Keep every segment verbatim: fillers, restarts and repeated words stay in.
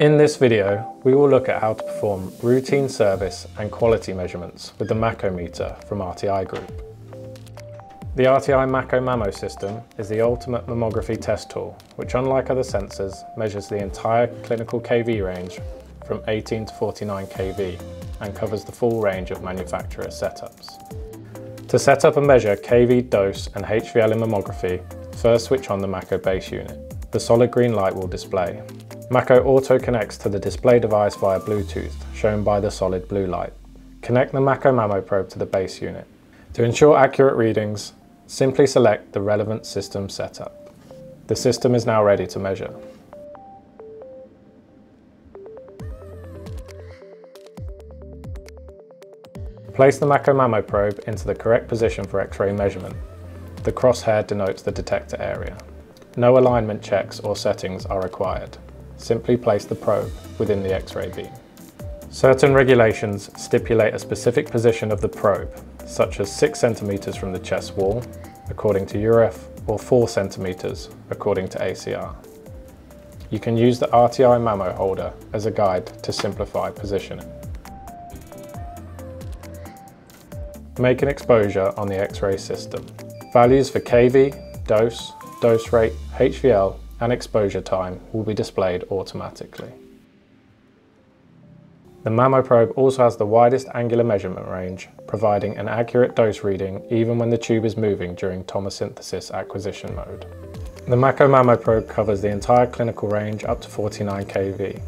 In this video, we will look at how to perform routine service and quality measurements with the Mako meter from R T I Group. The R T I Mako Mammo system is the ultimate mammography test tool, which unlike other sensors, measures the entire clinical K V range from eighteen to forty-nine K V and covers the full range of manufacturer setups. To set up and measure K V dose and H V L in mammography, first switch on the Mako base unit. The solid green light will display. Mako auto connects to the display device via Bluetooth, shown by the solid blue light. Connect the Mako Mammo probe to the base unit. To ensure accurate readings, simply select the relevant system setup. The system is now ready to measure. Place the Mako Mammo probe into the correct position for X-ray measurement. The crosshair denotes the detector area. No alignment checks or settings are required. Simply place the probe within the X-ray beam. Certain regulations stipulate a specific position of the probe, such as six centimeters from the chest wall, according to U R E F, or four centimeters, according to A C R. You can use the R T I Mammo holder as a guide to simplify positioning. Make an exposure on the X-ray system. Values for K V, dose, dose rate, H V L, and exposure time will be displayed automatically. The Mammo probe also has the widest angular measurement range, providing an accurate dose reading even when the tube is moving during tomosynthesis acquisition mode. The Mako Mammo probe covers the entire clinical range up to forty-nine K V.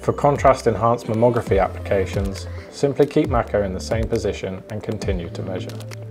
For contrast enhanced mammography applications, simply keep Mako in the same position and continue to measure.